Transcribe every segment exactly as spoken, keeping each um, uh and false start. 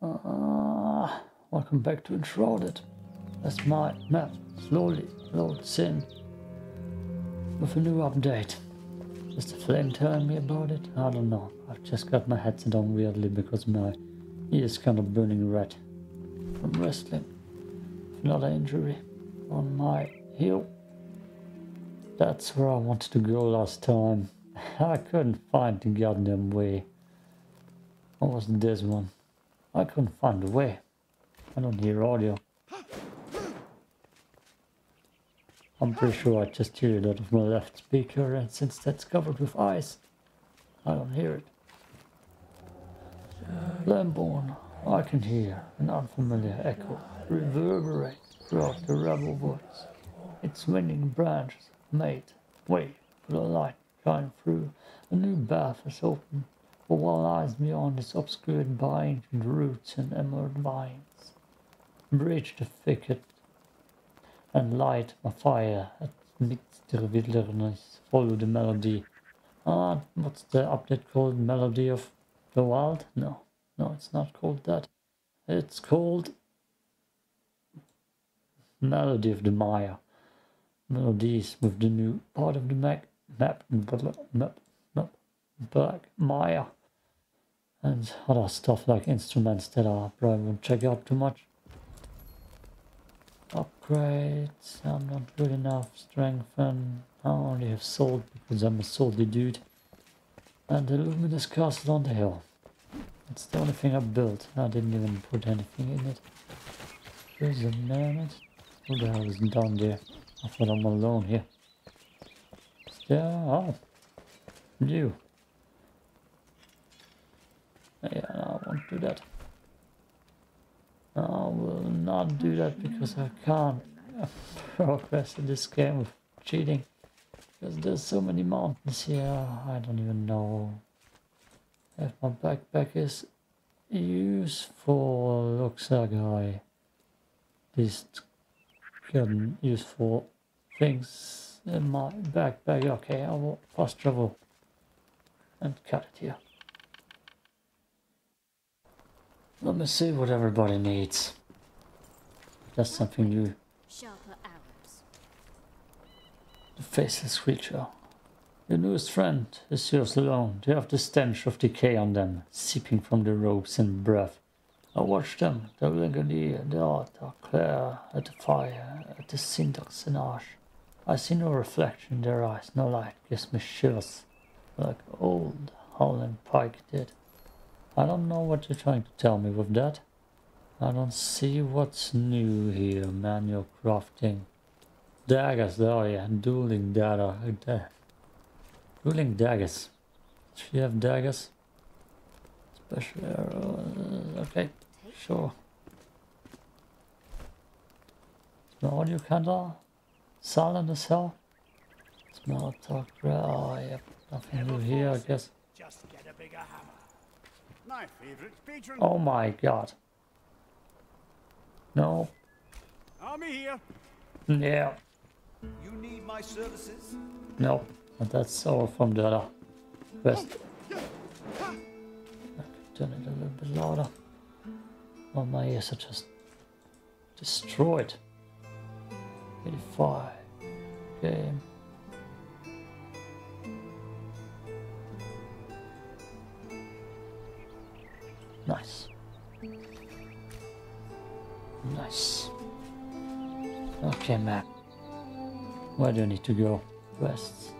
Uh, welcome back to Enshrouded. That's my map. Slowly loads in with a new update. Is the flame telling me about it? I don't know. I've just got my headset on weirdly because my ear is kind of burning red from wrestling. Another injury on my heel. That's where I wanted to go last time. I couldn't find the goddamn way. What was this one? I couldn't find the way. I don't hear audio. I'm pretty sure I just hear it out of my left speaker, and since that's covered with ice, I don't hear it. Lamborn, I can hear an unfamiliar echo reverberate throughout the rebel woods. Its winding branches made way for the light shine through. A new path is open, but what lies beyond is obscured by ancient roots and emerald vines. Breach the thicket and light my fire at Mikzter Widlernous. Follow the melody. Ah, what's the update called? Melody of the Wild? No, no, it's not called that. It's called Melody of the Mire. Melodies with the new part of the map, map, map, map, Blackmire, and other stuff like instruments that I probably won't check out too much. Upgrades, I'm not good enough, strengthen, I only have salt because I'm a salty dude. And the luminous castle on the hill. It's the only thing I built, I didn't even put anything in it. There's a mammoth. Who the hell is down there? I thought I'm alone here. Yeah, oh. You. Yeah, no, I won't do that. I will not do that because I can't progress in this game of cheating. Because there's so many mountains here, I don't even know if my backpack is useful. Looks like I just got useful things in my backpack. Okay, I will fast travel and cut it here. Let me see what everybody needs. That's something new. The faceless creature. Your newest friend is yours alone. They have the stench of decay on them, seeping from their robes and breath. I watch them. They linger near the altar, glare at the fire, at the cinders and ash. I see no reflection in their eyes. No light gives me shivers, like old Howland Pike did. I don't know what you're trying to tell me with that. I don't see what's new here. Manual crafting. Daggers, oh yeah, dueling dagger. Dueling daggers. Does she have daggers? Special arrow. Okay, sure. Is my audio candle silent as hell? Small talk. Oh, yep. Nothing new here, I guess. Just get a bigger hammer. My favorite patron. Oh my god. No. Army here. Yeah. You need my services? No. But that's all from the other quest. I could turn it a little bit louder. Oh, my ears are just destroyed. eighty-five. Game. Nice. Nice. Okay, map. Where do I need to go? Quests.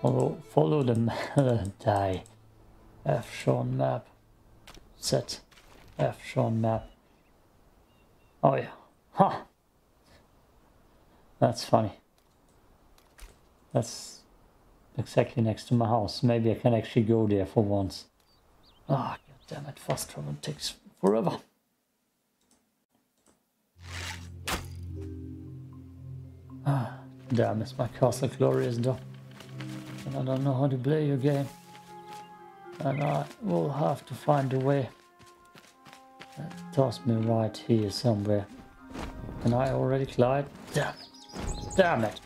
Follow, follow the melody. F shown map. Set. F shown map. Oh yeah. Ha! Huh. That's funny. That's exactly next to my house. Maybe I can actually go there for once. Ah, oh, damn it! Fast travel takes forever. Ah, damn! Is my castle glorious though? And I don't know how to play your game. And I will have to find a way. Toss me right here somewhere. Can I already glide? Damn it! Damn it!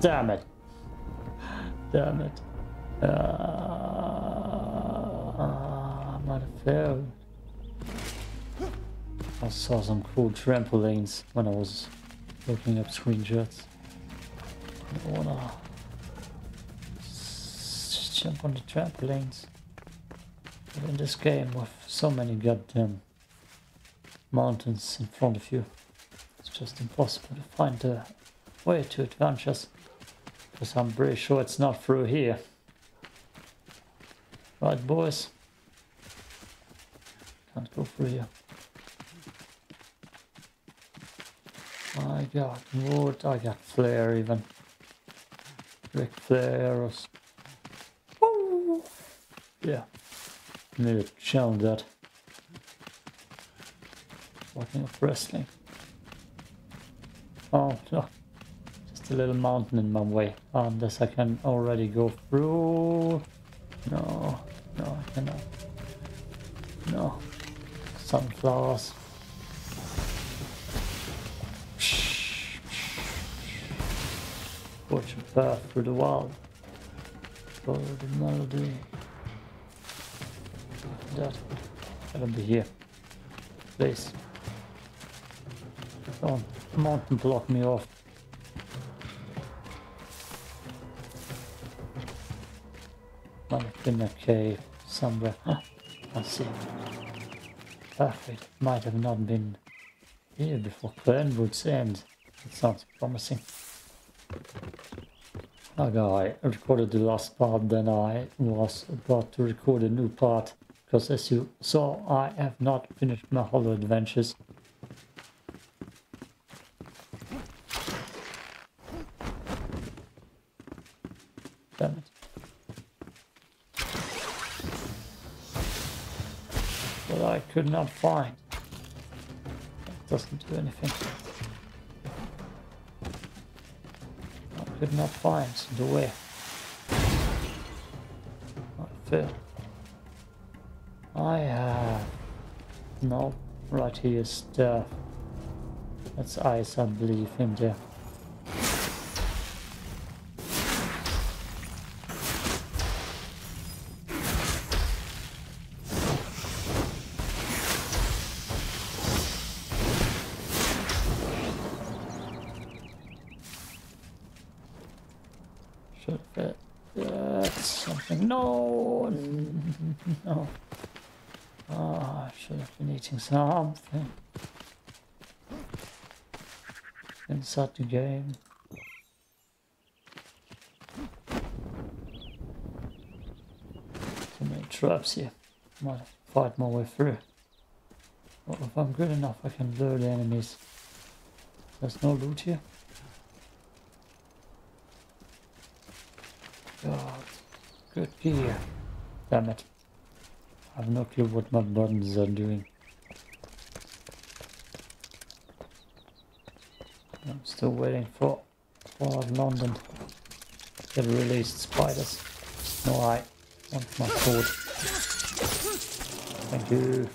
Damn it! Damn it! Uh... might have failed. I saw some cool trampolines when I was looking up screenshots. I don't wanna jump on the trampolines. But in this game with so many goddamn mountains in front of you, it's just impossible to find a way to adventures. Because I'm pretty sure it's not through here. Right, boys? Can't go through here. I got wood, I got flare even. Brick flare or... Woo! Yeah. Need to challenge that. Talking of wrestling. Oh, no. Just a little mountain in my way. Unless I can already go through. No. No, I cannot. No. Sunflowers. Fortune path through the wild. Follow the melody. That. I don't be here. Please. Don't mountain block me off. Might have been a cave somewhere. Huh? I see. Perfect. Might have not been here before Clanwood's End. That sounds promising. Okay, I recorded the last part, then I was about to record a new part, because as you saw, I have not finished my Hollow adventures. Damn it. But I could not find. It doesn't do anything. Could not find the way. I failed. I have... No, right here is the... That's ice, I believe, in there. Something inside the game. Too many traps here. Might have to fight my way through. Well, if I'm good enough, I can lure the enemies. There's no loot here. God, good gear. Damn it! I have no clue what my buttons are doing. I'm still waiting for Fallout London to get released spiders. No, I want my sword. Thank you.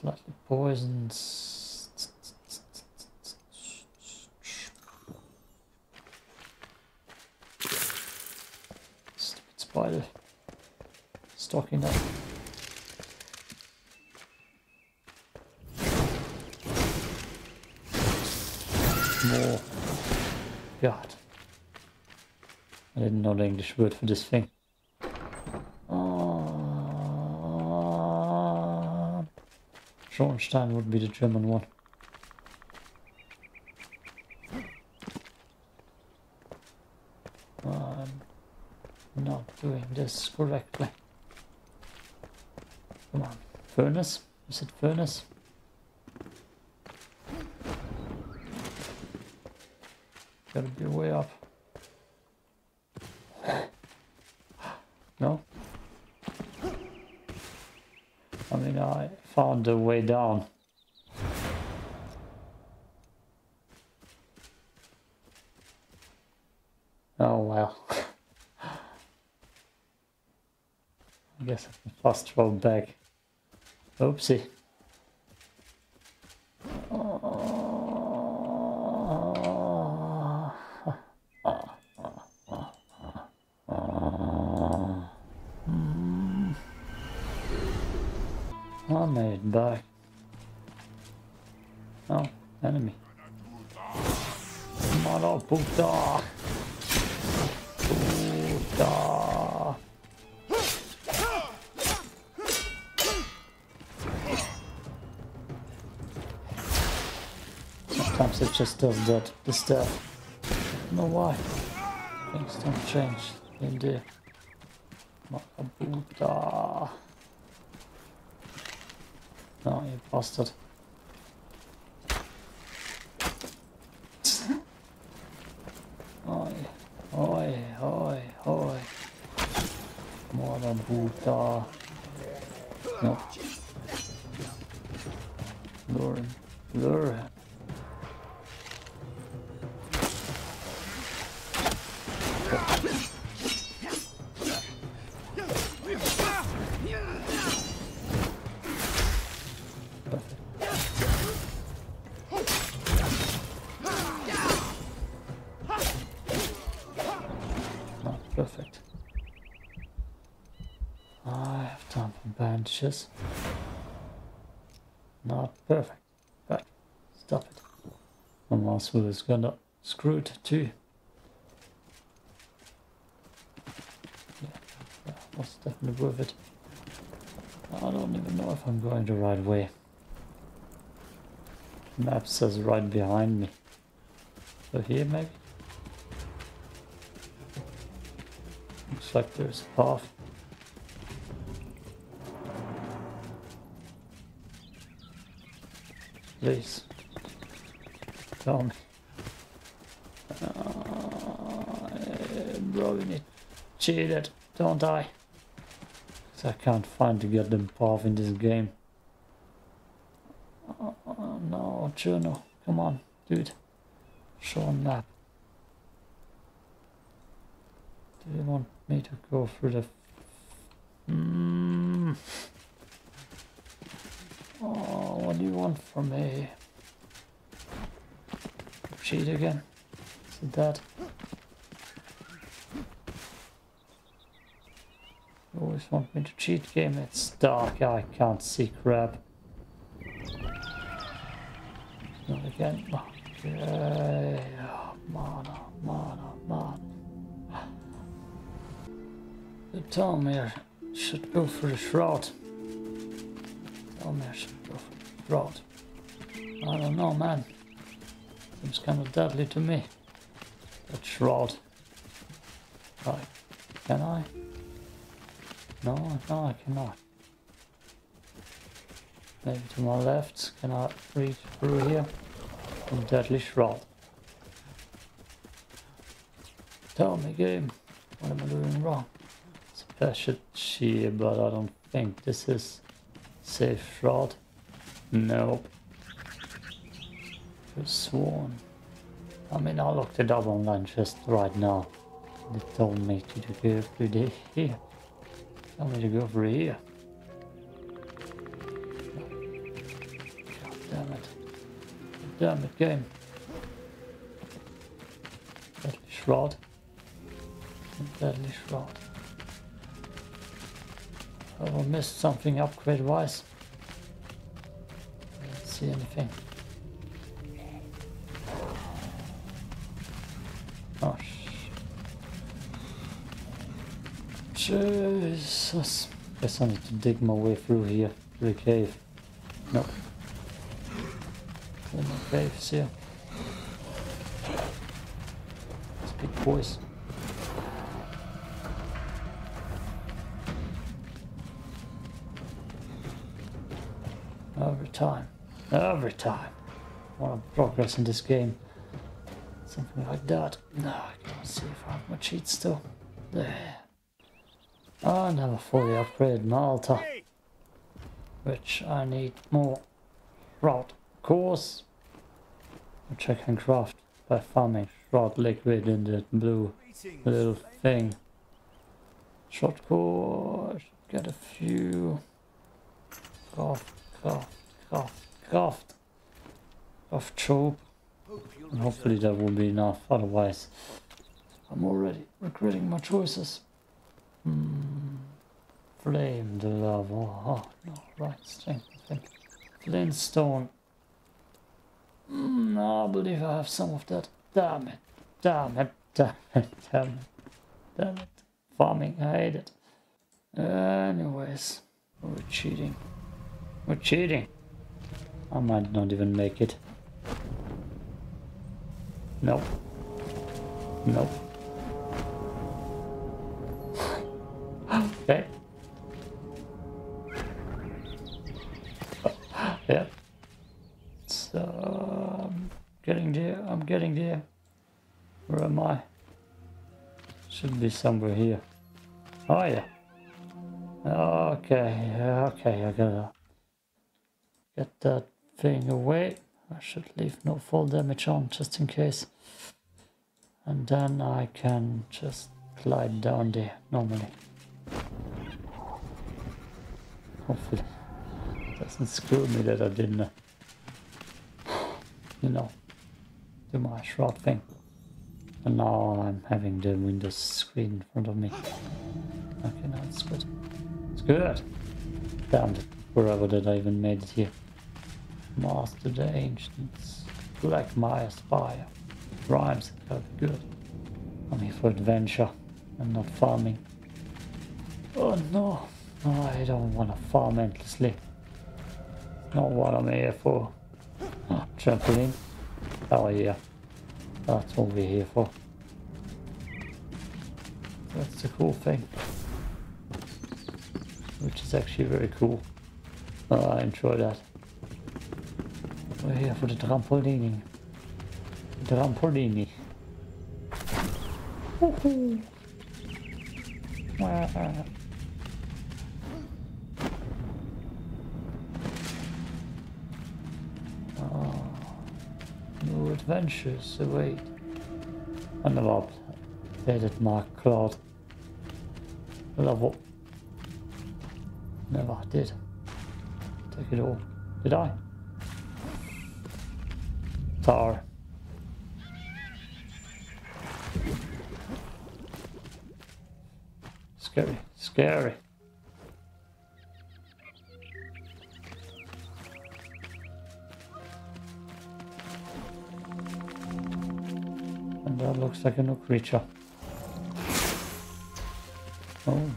Slightly poisoned. Stupid spider. Stalking up. More. God. I didn't know the English word for this thing. Uh, Schornstein would be the German one. I'm not doing this correctly. Come on. Furnace? Is it furnace? Gotta be way up. No? I mean, I found a way down. Oh well. I guess I can fast travel back. Oopsie. I made it back. Oh, enemy. Mother puta! Puta! Sometimes it just does that, the stuff. I don't know why. Things don't change in there. Mother puta! No, you bastard. Oi, oi, oi, oi. Mother puta. No. Lure him. Lure him. Just not perfect, but stop it. One last wheel is gonna screw it too. Yeah, that was definitely worth it. I don't even know if I'm going the right way. The map says right behind me. So here maybe? Looks like there's a path. Please tell me. Uh, bro, you need cheated, don't I? Because I can't find the goddamn path in this game. Oh, oh no, Juno, come on, dude. Show him that. Do you want me to go through the. Mm. Oh, what do you want from me? Cheat again? Is it that? You always want me to cheat, game? It's dark, I can't see crap. Not again. Okay. Oh, man, oh, man, oh, man. You tell me I should go for the shroud. Oh, I should go for the road. I don't know, man. Seems kind of deadly to me. That shroud. Right. Can I? No, no, I cannot. Maybe to my left. Can I reach through here? The deadly shroud. Tell me, game. What am I doing wrong? It's a special cheer, but I don't think this is... Safe shroud? Nope. Just sworn. I mean, I looked it up online just right now. They told me to go through here. Tell me to go through here. God damn it. God damn it, game. Deadly shroud. Deadly shroud. I will miss something upgrade wise. I didn't see anything. Oh, Jesus. Guess I need to dig my way through here, through the cave. No. There's no caves here. It's big boys. Every time, every time, I want to progress in this game. Something like that. No, I can't see if I have my cheats still. There. I never fully upgraded my altar, which I need more. Shroud, of course, which I can craft by farming shroud liquid in that blue little thing. Shroud core, I should get a few. Craft. Craft, craft, craft, craft chope, and hopefully that will be enough, otherwise I'm already regretting my choices. Mm. Flame the lava, oh no, Right, strength, I think. Flint stone. Mm, no, I believe I have some of that. Damn it. Damn it. Damn it. Damn it. Damn it. Farming, I hate it. Anyways, we're cheating. We're cheating. I might not even make it. Nope. Nope. Okay. Yeah. So I'm getting there. I'm getting there. Where am I? Should be somewhere here. Oh yeah. Okay. Okay. I gotta get that thing away. I should leave no fall damage on, just in case. And then I can just glide down there normally. Hopefully it doesn't screw me that I didn't, uh, you know, do my shroud thing. And now I'm having the Windows screen in front of me. Okay, now it's good. It's good. Damn it, forever that I even made it here. Master the Ancients. Blackmire Spire. Rhymes, that'd be good. I'm here for adventure and not farming. Oh no, no, I don't want to farm endlessly. Not what I'm here for. Oh, trampoline. Oh yeah, that's what we're here for. That's the cool thing. Which is actually very cool. Oh, I enjoy that. We're here for the trampolining. Trampolini. Woohoo! Wow. Oh. New adventures await. I never played it, Mark Cloud. Level. Never did. Take it all. Did I? Tower. Scary, scary. And that looks like a new creature. Oh.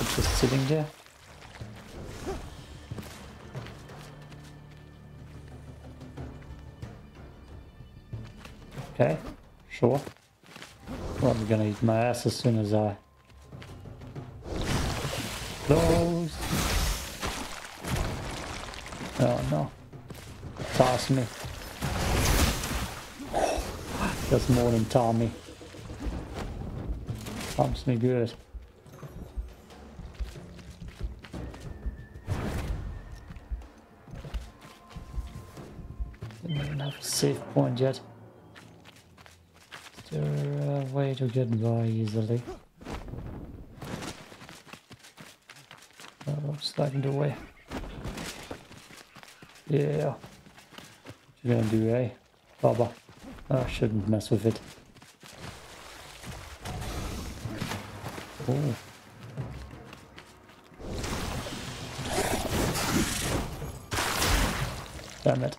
It's just sitting there. Okay, sure. Well, I'm gonna eat my ass as soon as I close. Oh no. Toss me. That's more than tar me. Pumps me good. Didn't even have a save point yet. There's a way to get by easily. That looks like the way. Yeah. What you gonna do, eh? Baba. I shouldn't mess with it. Oh. Damn it.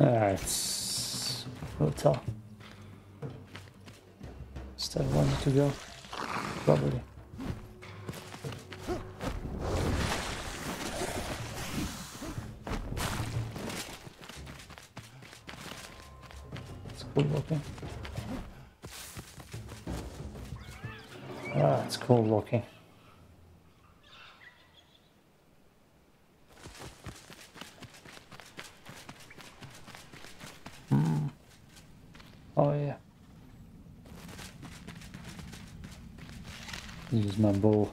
Alright, we'll tell. Is that one to go? Probably. It's cool looking. Ah, it's cool looking. Use my bow.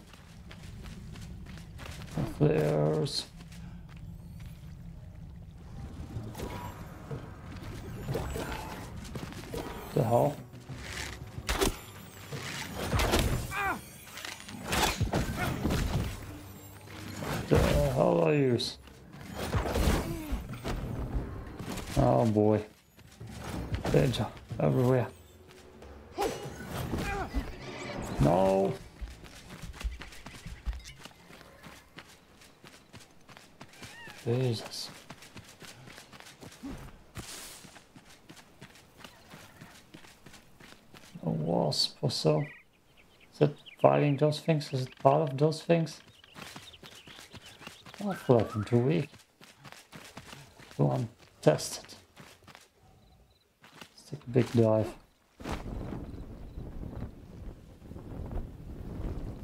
Flares. The hell? The hell I use? Oh boy. Danger everywhere. No. Jesus. A wasp or so. Is it fighting those things? Is it part of those things? I feel like I'm too weak. Go on, test it. Let's take a big dive.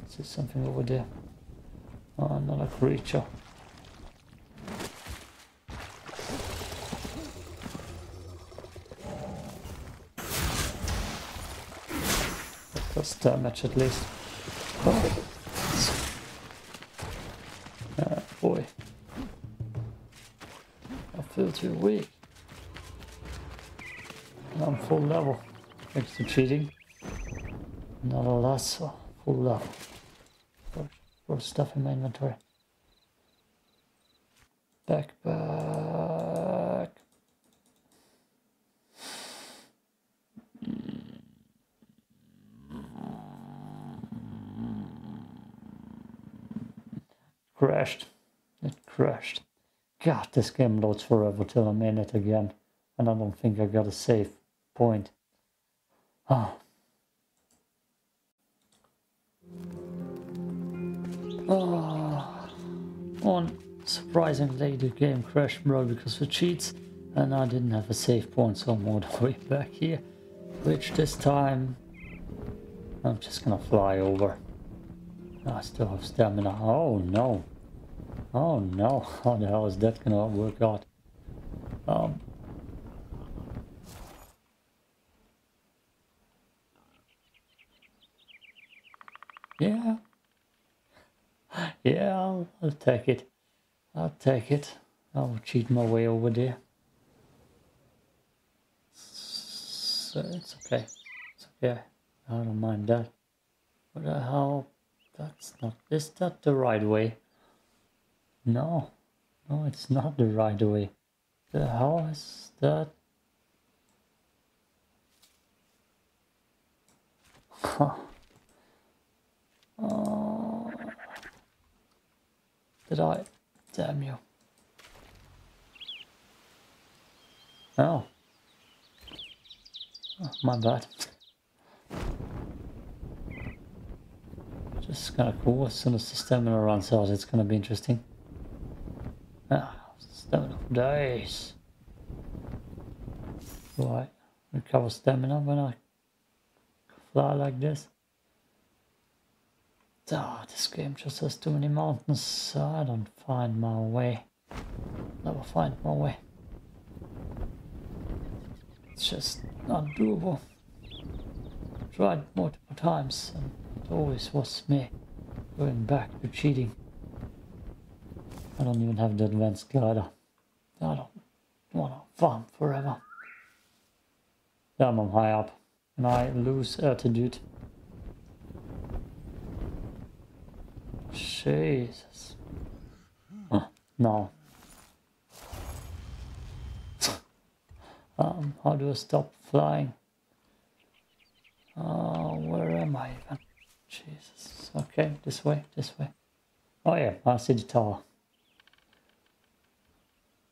See something over there. Oh, another creature. That does damage at least. Oh. Boy, I feel too weak. And I'm full level, thanks to cheating. Not a lasso, full level. Put, put stuff in my inventory. Backpack. Crashed. It crashed. God, this game loads forever till I'm in it again. And I don't think I got a save point. Oh. Oh. Unsurprisingly, the game crashed, bro, because of cheats. And I didn't have a save point, so I'm all the way back here. Which this time, I'm just gonna fly over. I still have stamina. Oh no. Oh no, how the hell is that gonna work out? Um. Yeah. Yeah, I'll, I'll take it. I'll take it. I'll cheat my way over there. So it's okay. It's okay. I don't mind that. What the hell? That's not... Is that the right way? No, no, it's not the right way. The hell is that? Huh. Oh. Did I? Damn you. Oh. Oh, my bad. This is kind of cool. As soon as the stamina runs out, it's going to be interesting. Ah, stamina for days. Do I recover stamina when I fly like this? Ah, this game just has too many mountains. I don't find my way. Never find my way. It's just not doable. Tried multiple times, and it always was me going back to cheating. I don't even have the advanced glider. I don't want to farm forever. Damn, I'm high up. And I lose altitude. Jesus. Huh, no. um, how do I stop flying? Uh, where am I even? Jesus. Okay, this way, this way. Oh yeah, I see the tower.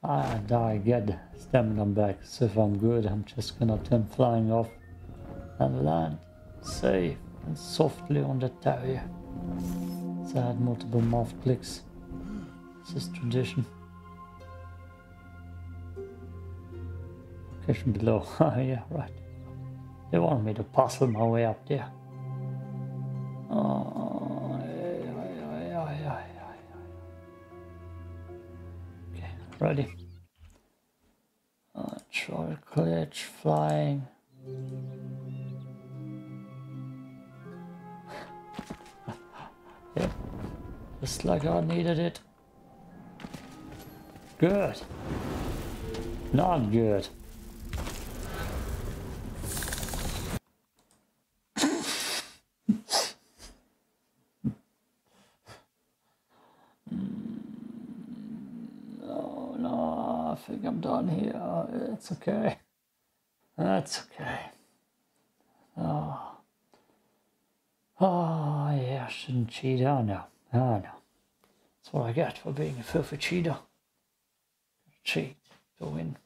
I die, get the stamina back, so if I'm good, I'm just gonna turn flying off and land safe and softly on the tower. So I had multiple mouth clicks. This is tradition. Location below. Oh yeah, right. They want me to puzzle my way up there. Oh, aye, aye, aye, aye, aye, aye, aye. Okay, ready. Uh, troll glitch flying. Yep, just like I needed it. Good. Not good. No, I think I'm done here. It's okay. That's okay. Oh, oh yeah, I shouldn't cheat. Oh no, oh no. That's what I get for being a filthy cheater. Cheat to win.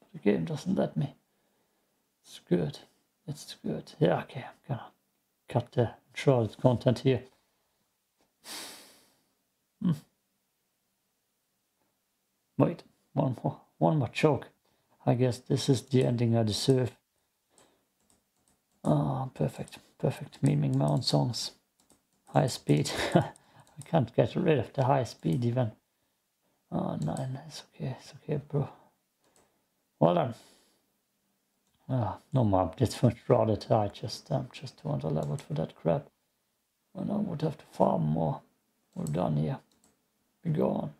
But the game doesn't let me. It's good. It's good. Yeah, okay, I'm gonna cut the Enshrouded content here. Hmm. Wait, one more, one more joke. I guess this is the ending I deserve. Oh, perfect, perfect. Memeing my own songs. High speed. I can't get rid of the high speed even. Oh, no, no, it's okay, it's okay, bro. Well done. Ah, no more updates for Shrouded. I just, I'm um, just too leveled for that crap. And I would have to farm more. We're done here. Be gone.